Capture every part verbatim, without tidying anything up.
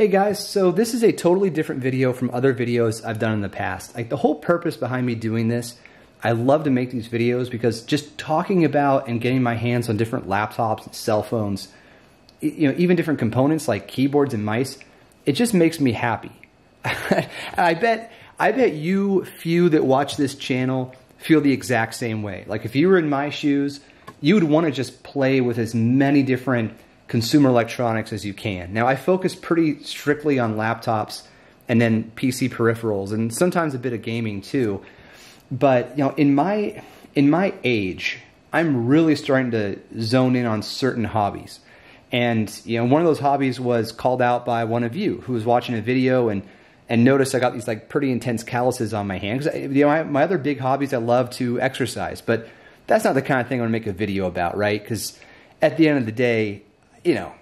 Hey guys, so this is a totally different video from other videos I've done in the past. Like, the whole purpose behind me doing this, I love to make these videos because just talking about and getting my hands on different laptops and cell phones, you know, even different components like keyboards and mice, it just makes me happy. I bet I bet you few that watch this channel feel the exact same way. Like, if you were in my shoes, you would want to just play with as many different consumer electronics as you can. Now, I focus pretty strictly on laptops and then P C peripherals and sometimes a bit of gaming too. But, you know, in my in my age, I'm really starting to zone in on certain hobbies. And, you know, one of those hobbies was called out by one of you who was watching a video and and noticed I got these like pretty intense calluses on my hands. You know, my, my other big hobbies, I love to exercise, but that's not the kind of thing I'm going to make a video about, right? Cuz at the end of the day, you know,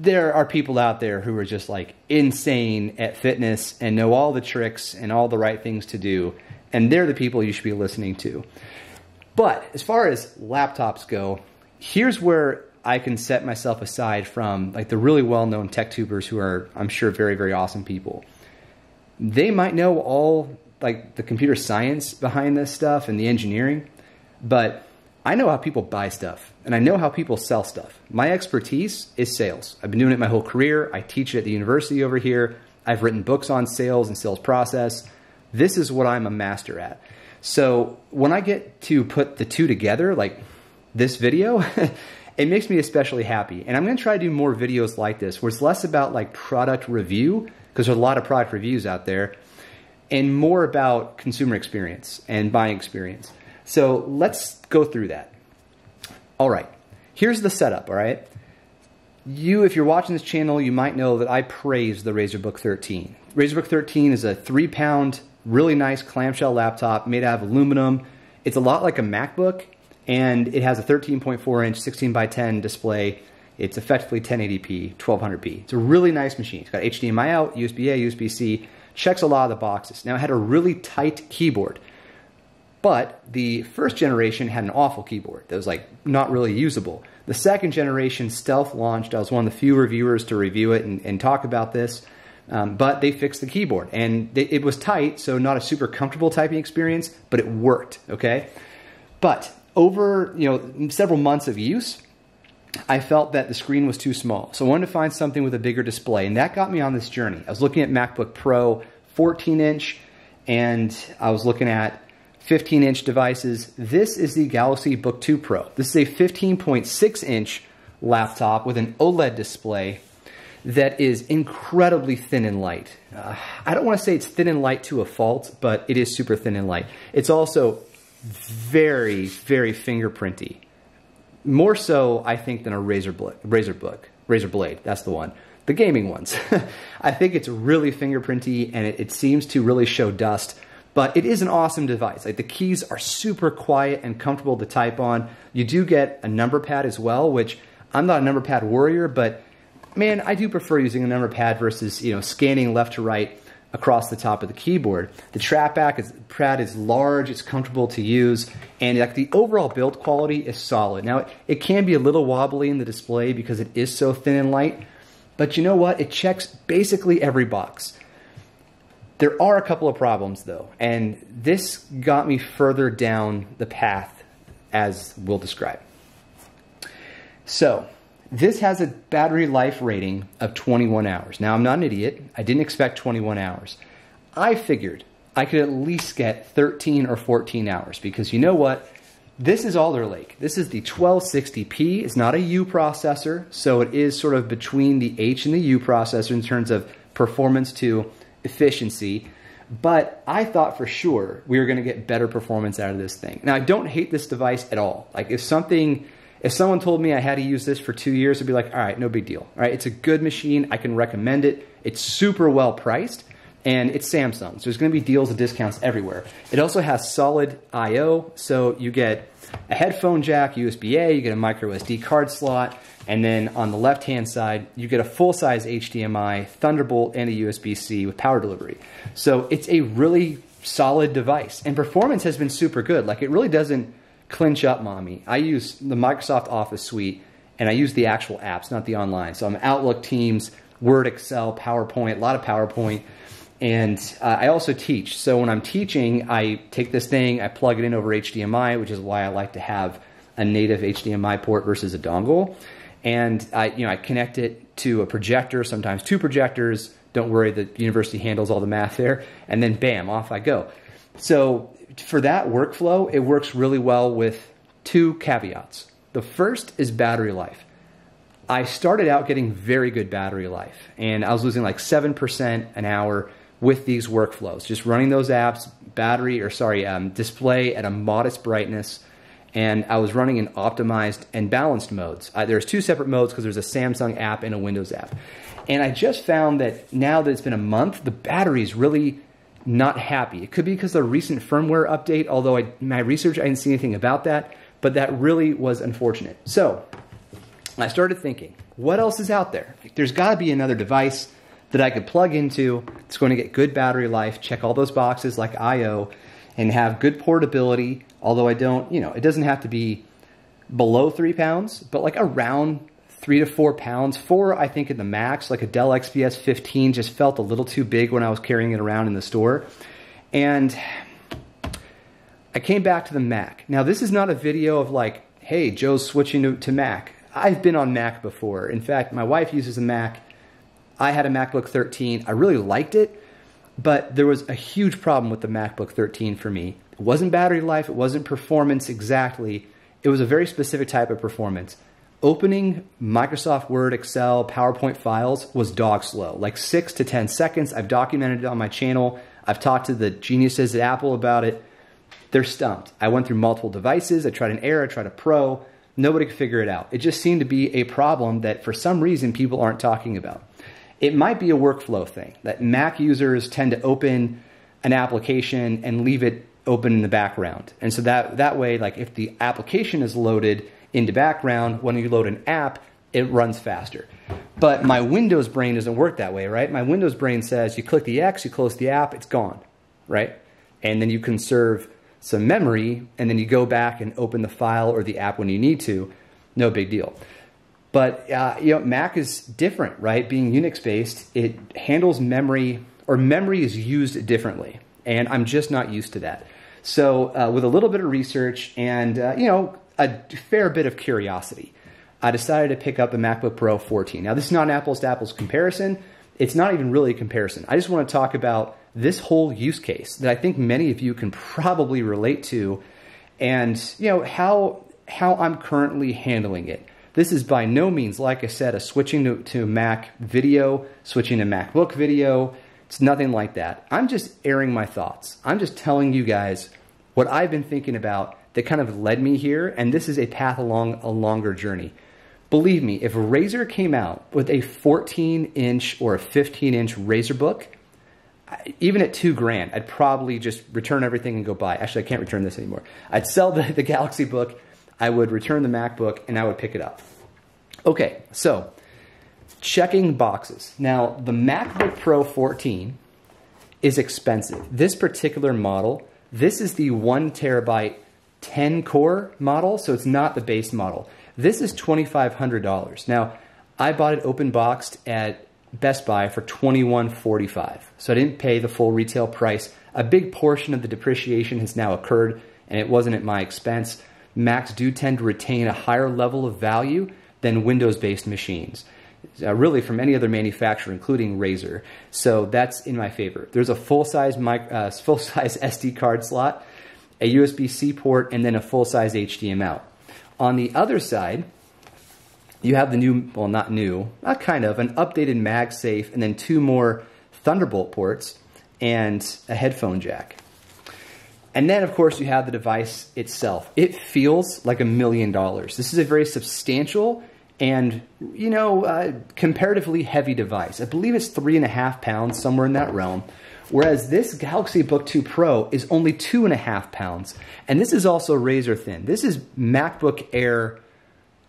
there are people out there who are just like insane at fitness and know all the tricks and all the right things to do. And they're the people you should be listening to. But as far as laptops go, here's where I can set myself aside from like the really well-known tech tubers who are, I'm sure, very, very awesome people. They might know all like the computer science behind this stuff and the engineering, but I know how people buy stuff, and I know how people sell stuff. My expertise is sales. I've been doing it my whole career. I teach it at the university over here. I've written books on sales and sales process. This is what I'm a master at. So when I get to put the two together, like this video, it makes me especially happy. And I'm gonna try to do more videos like this, where it's less about like product review, because there's a lot of product reviews out there, and more about consumer experience and buying experience. So let's go through that. All right, here's the setup, all right? You, if you're watching this channel, you might know that I praise the Razer Book thirteen. Razer Book thirteen is a three pound, really nice clamshell laptop made out of aluminum. It's a lot like a MacBook, and it has a thirteen point four inch sixteen by ten display. It's effectively ten eighty p, twelve hundred p. It's a really nice machine. It's got H D M I out, U S B A, U S B C, checks a lot of the boxes. Now, it had a really tight keyboard. But the first generation had an awful keyboard that was like not really usable. The second generation stealth launched. I was one of the few reviewers to review it and, and talk about this, um, but they fixed the keyboard. And they, it was tight, so not a super comfortable typing experience, but it worked, okay? But over, you know, several months of use, I felt that the screen was too small. So I wanted to find something with a bigger display, and that got me on this journey. I was looking at MacBook Pro fourteen inch, and I was looking at fifteen inch devices. This is the Galaxy Book two Pro. This is a fifteen point six inch laptop with an OLED display that is incredibly thin and light. Uh, I don't want to say it's thin and light to a fault, but it is super thin and light. It's also very, very fingerprinty. More so, I think, than a Razer, Bl Razer Book, Razer Blade, that's the one. The gaming ones. I think it's really fingerprinty, and it, it seems to really show dust. But it is an awesome device. Like, the keys are super quiet and comfortable to type on. You do get a number pad as well, which I'm not a number pad warrior, but man, I do prefer using a number pad versus, you know, scanning left to right across the top of the keyboard. The track back is, pad is large, it's comfortable to use, and like the overall build quality is solid. Now, it, it can be a little wobbly in the display because it is so thin and light, but you know what? It checks basically every box. There are a couple of problems, though, and this got me further down the path, as we'll describe. So, this has a battery life rating of twenty-one hours. Now, I'm not an idiot. I didn't expect twenty-one hours. I figured I could at least get thirteen or fourteen hours, because you know what? This is Alder Lake. This is the twelve sixty p. It's not a U processor, so it is sort of between the H and the U processor in terms of performance to efficiency, but I thought for sure we were going to get better performance out of this thing. Now, I don't hate this device at all. Like, if something, if someone told me I had to use this for two years, I'd be like, all right, no big deal. All right, it's a good machine. I can recommend it. It's super well priced, and it's Samsung, so there's going to be deals and discounts everywhere. It also has solid I O, so you get a headphone jack, U S B A, you get a micro S D card slot, and then on the left-hand side, you get a full-size H D M I, Thunderbolt, and a U S B C with power delivery. So it's a really solid device, and performance has been super good. Like, it really doesn't clinch up, mommy. I use the Microsoft Office Suite, and I use the actual apps, not the online. So I'm Outlook, Teams, Word, Excel, PowerPoint, a lot of PowerPoint. And uh, I also teach. So when I'm teaching, I take this thing, I plug it in over H D M I, which is why I like to have a native H D M I port versus a dongle. And I, you know, I connect it to a projector, sometimes two projectors. Don't worry, the university handles all the math there. And then bam, off I go. So for that workflow, it works really well with two caveats. The first is battery life. I started out getting very good battery life, and I was losing like seven percent an hour with these workflows, just running those apps, battery, or sorry, um, display at a modest brightness, and I was running in optimized and balanced modes. Uh, there's two separate modes because there's a Samsung app and a Windows app. And I just found that now that it's been a month, the battery's really not happy. It could be because of the recent firmware update, although I, my research, I didn't see anything about that, but that really was unfortunate. So I started thinking, what else is out there? There's gotta be another device that I could plug into that's going to get good battery life, check all those boxes like I O, and have good portability, although I don't, you know, it doesn't have to be below three pounds, but like around three to four pounds. Four, I think, at the max. Like a Dell X P S fifteen just felt a little too big when I was carrying it around in the store. And I came back to the Mac. Now, this is not a video of like, hey, Joe's switching to, to Mac. I've been on Mac before. In fact, my wife uses a Mac. I had a MacBook thirteen. I really liked it, but there was a huge problem with the MacBook thirteen for me. It wasn't battery life. It wasn't performance exactly. It was a very specific type of performance. Opening Microsoft Word, Excel, PowerPoint files was dog slow, like six to ten seconds. I've documented it on my channel. I've talked to the geniuses at Apple about it. They're stumped. I went through multiple devices. I tried an Air, I tried a Pro. Nobody could figure it out. It just seemed to be a problem that for some reason people aren't talking about. It might be a workflow thing that Mac users tend to open an application and leave it open in the background. And so that, that way, like if the application is loaded into background, when you load an app, it runs faster. But my Windows brain doesn't work that way, right? My Windows brain says you click the X, you close the app, it's gone, right? And then you conserve some memory, and then you go back and open the file or the app when you need to, no big deal. But uh, you know, Mac is different, right? Being Unix-based, it handles memory, or memory is used differently, and I'm just not used to that. So uh, with a little bit of research and uh, you know, a fair bit of curiosity, I decided to pick up a MacBook Pro fourteen. Now this is not an apples to apples comparison. It's not even really a comparison. I just want to talk about this whole use case that I think many of you can probably relate to, and you know how how I'm currently handling it. This is by no means, like I said, a switching to, to Mac video, switching to MacBook video. It's nothing like that. I'm just airing my thoughts. I'm just telling you guys what I've been thinking about that kind of led me here, and this is a path along a longer journey. Believe me, if Razer came out with a fourteen inch or a fifteen inch Razer Book, even at two grand, I'd probably just return everything and go buy. Actually, I can't return this anymore. I'd sell the, the Galaxy Book, I would return the MacBook, and I would pick it up. Okay, so checking boxes. Now, the MacBook Pro fourteen is expensive. This particular model, this is the one terabyte, ten core model, so it's not the base model. This is twenty-five hundred dollars. Now, I bought it open boxed at Best Buy for twenty-one forty-five. So I didn't pay the full retail price. A big portion of the depreciation has now occurred, and it wasn't at my expense. Macs do tend to retain a higher level of value than Windows-based machines, uh, really from any other manufacturer, including Razer. So that's in my favor. There's a full-size uh, full-size S D card slot, a U S B C port, and then a full-size H D M I out. On the other side, you have the new, well, not new, not kind of, an updated MagSafe, and then two more Thunderbolt ports and a headphone jack. And then, of course, you have the device itself. It feels like a million dollars. This is a very substantial and, you know, uh, comparatively heavy device. I believe it's three and a half pounds, somewhere in that realm. Whereas this Galaxy Book two Pro is only two and a half pounds. And this is also razor thin. This is MacBook Air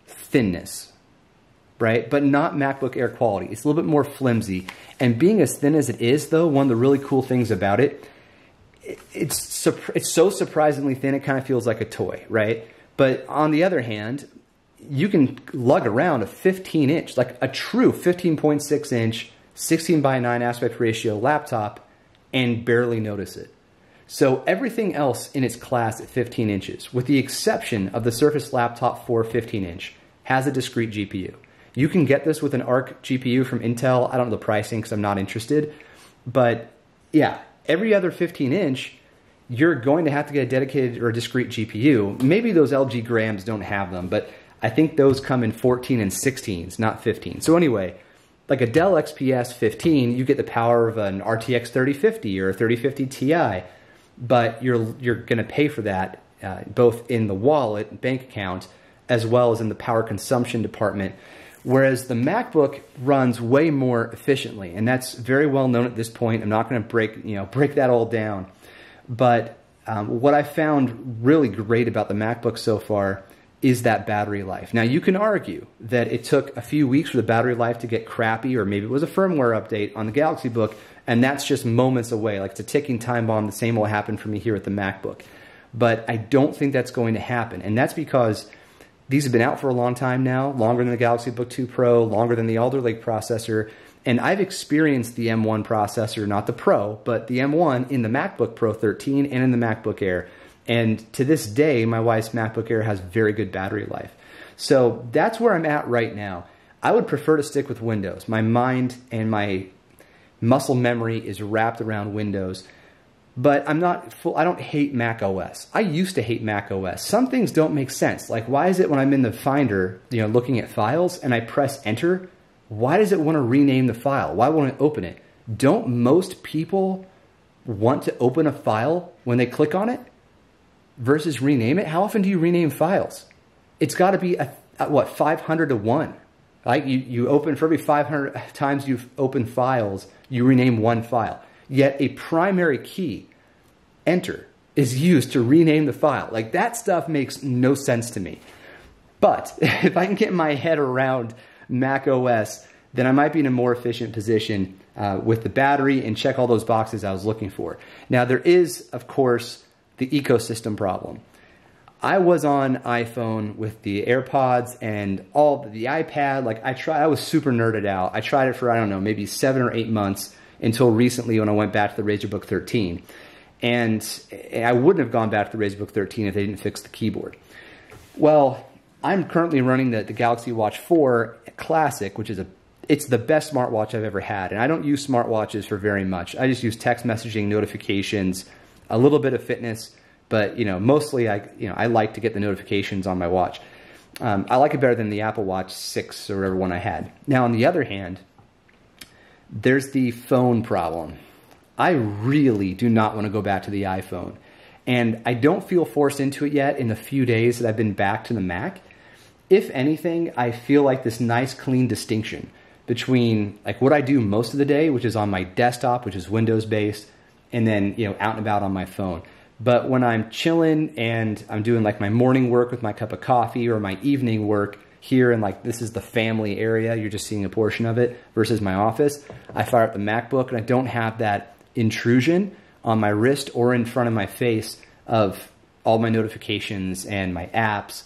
thinness, right? But not MacBook Air quality. It's a little bit more flimsy. And being as thin as it is, though, one of the really cool things about it, it's, it's so surprisingly thin, it kind of feels like a toy, right? But on the other hand, you can lug around a fifteen inch, like a true fifteen point six inch, sixteen by nine aspect ratio laptop and barely notice it. So everything else in its class at fifteen inches, with the exception of the Surface Laptop four fifteen inch, has a discrete G P U. You can get this with an Arc G P U from Intel. I don't know the pricing because I'm not interested. But yeah, every other fifteen inch, you're going to have to get a dedicated or a discrete G P U. Maybe those L G Grams don't have them, but I think those come in fourteen and sixteens, not fifteen. So anyway, like a Dell X P S fifteen, you get the power of an R T X thirty fifty or a thirty fifty T I. But you're you're going to pay for that uh, both in the wallet and bank account as well as in the power consumption department, whereas the MacBook runs way more efficiently, and that's very well known at this point. I'm not going to break you know break that all down, but um, what I found really great about the MacBook so far is that battery life. Now you can argue that it took a few weeks for the battery life to get crappy, or maybe it was a firmware update on the Galaxy Book. And that's just moments away. Like, it's a ticking time bomb. The same will happen for me here at the MacBook. But I don't think that's going to happen. And that's because these have been out for a long time now, longer than the Galaxy Book two Pro, longer than the Alder Lake processor. And I've experienced the M one processor, not the Pro, but the M one in the MacBook Pro thirteen and in the MacBook Air. And to this day, my wife's MacBook Air has very good battery life. So that's where I'm at right now. I would prefer to stick with Windows. My mind and my muscle memory is wrapped around Windows, but I'm not full. I don't hate Mac O S. I used to hate Mac O S. Some things don't make sense. Like, why is it when I'm in the Finder, you know, looking at files and I press enter, why does it want to rename the file? Why won't it open it? Don't most people want to open a file when they click on it versus rename it? How often do you rename files? It's got to be a, a, what, five hundred to one. Like, you, you open, for every five hundred times you've opened files, you rename one file. Yet a primary key, enter, is used to rename the file. Like, that stuff makes no sense to me. But if I can get my head around Mac O S, then I might be in a more efficient position uh, with the battery and check all those boxes I was looking for. Now, there is, of course, the ecosystem problem. I was on iPhone with the AirPods and all the iPad. Like, I tried, I was super nerded out. I tried it for, I don't know, maybe seven or eight months until recently when I went back to the Razer Book thirteen. And I wouldn't have gone back to the Razer Book thirteen if they didn't fix the keyboard. Well, I'm currently running the, the Galaxy Watch four Classic, which is a, it's the best smartwatch I've ever had. And I don't use smartwatches for very much. I just use text messaging, notifications, a little bit of fitness. But, you know, mostly I, you know, I like to get the notifications on my watch. Um, I like it better than the Apple Watch six or whatever one I had. Now, on the other hand, there's the phone problem. I really do not want to go back to the iPhone. And I don't feel forced into it yet in the few days that I've been back to the Mac. If anything, I feel like this nice, clean distinction between, like, what I do most of the day, which is on my desktop, which is Windows-based, and then, you know, out and about on my phone. But when I'm chilling and I'm doing, like, my morning work with my cup of coffee or my evening work here, and, like, this is the family area, you're just seeing a portion of it versus my office, I fire up the MacBook and I don't have that intrusion on my wrist or in front of my face of all my notifications and my apps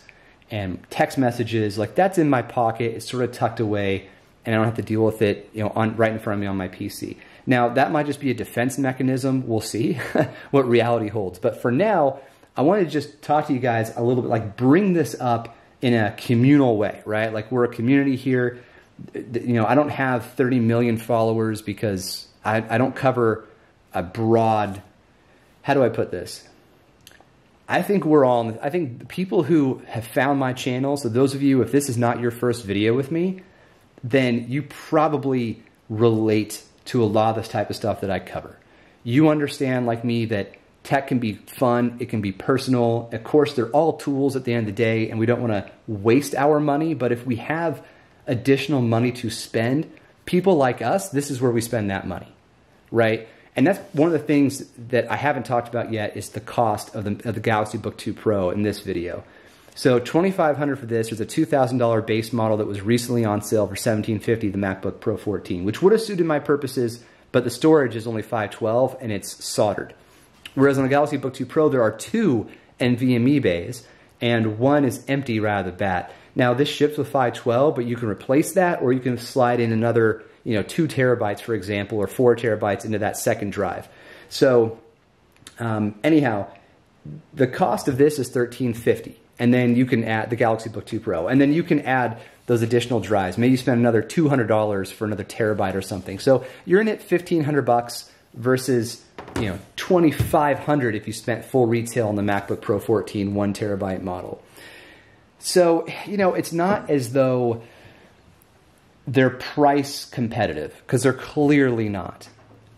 and text messages. Like, that's in my pocket. It's sort of tucked away and I don't have to deal with it, you know, on, right in front of me on my P C. Now, that might just be a defense mechanism. We'll see what reality holds. But for now, I want to just talk to you guys a little bit, like, bring this up in a communal way, right? Like, we're a community here. You know, I don't have thirty million followers because I, I don't cover a broad, how do I put this? I think we're all, I think the people who have found my channel, so those of you, if this is not your first video with me, then you probably relate to a lot of this type of stuff that I cover. You understand, like me, that tech can be fun, it can be personal. Of course, they're all tools at the end of the day, and we don't want to waste our money, but if we have additional money to spend, people like us, this is where we spend that money, right? And that's one of the things that I haven't talked about yet is the cost of the, of the Galaxy Book two Pro in this video. So twenty-five hundred dollars for this. There's a two thousand dollar base model that was recently on sale for seventeen fifty, the MacBook Pro fourteen, which would have suited my purposes, but the storage is only five twelve and it's soldered. Whereas on the Galaxy Book two Pro, there are two N V M E bays and one is empty right out of the bat. Now this ships with five twelve, but you can replace that, or you can slide in another, you know, two terabytes, for example, or four terabytes into that second drive. So um, anyhow, the cost of this is thirteen fifty, and then you can add the Galaxy Book two Pro, and then you can add those additional drives. Maybe you spend another two hundred dollars for another terabyte or something. So you're in at fifteen hundred bucks versus, you know, twenty-five hundred if you spent full retail on the MacBook Pro fourteen one terabyte model. So, you know, it's not as though they're price competitive, because they're clearly not.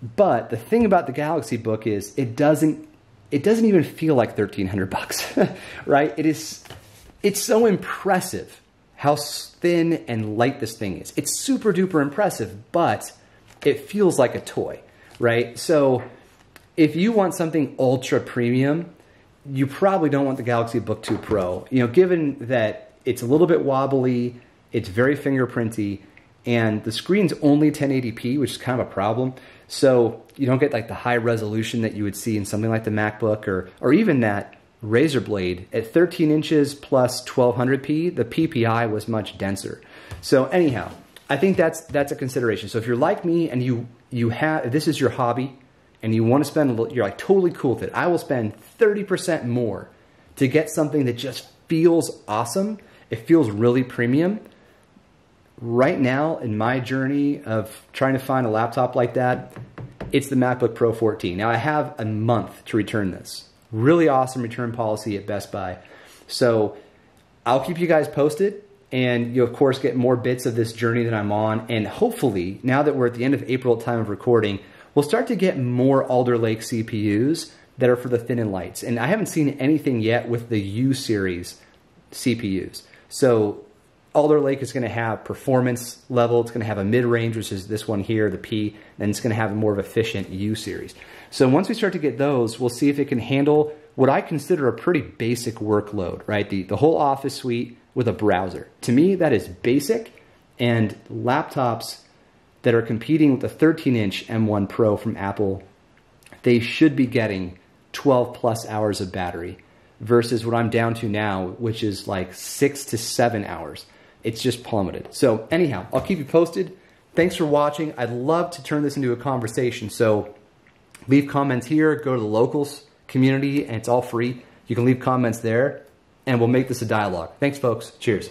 But the thing about the Galaxy Book is it doesn't it doesn't even feel like thirteen hundred bucks, right? It is it's so impressive how thin and light this thing is. It's super duper impressive, but it feels like a toy, right? So if you want something ultra premium, you probably don't want the Galaxy Book two Pro, you know, given that it's a little bit wobbly, it's very fingerprinty, and the screen's only ten eighty p, which is kind of a problem. So you don't get like the high resolution that you would see in something like the MacBook, or, or even that Razer Blade. At thirteen inches plus twelve hundred p, the P P I was much denser. So anyhow, I think that's, that's a consideration. So if you're like me and you, you have, this is your hobby, and you want to spend a little, you're like totally cool with it. I will spend thirty percent more to get something that just feels awesome. It feels really premium. Right now in my journey of trying to find a laptop like that, it's the MacBook Pro fourteen. Now I have a month to return this. Really awesome return policy at Best Buy. So I'll keep you guys posted, and you'll of course get more bits of this journey that I'm on. And hopefully now that we're at the end of April at time of recording, we'll start to get more Alder Lake C P Us that are for the thin and lights. And I haven't seen anything yet with the U series C P Us. So Alder Lake is going to have performance level. It's going to have a mid-range, which is this one here, the P, and it's going to have a more of efficient U series. So once we start to get those, we'll see if it can handle what I consider a pretty basic workload, right? The, the whole Office suite with a browser. To me, that is basic, and laptops that are competing with the thirteen inch M one Pro from Apple, they should be getting twelve plus hours of battery versus what I'm down to now, which is like six to seven hours. It's just plummeted. So anyhow, I'll keep you posted. Thanks for watching. I'd love to turn this into a conversation. So leave comments here, go to the Locals community, and it's all free. You can leave comments there, and we'll make this a dialogue. Thanks, folks. Cheers.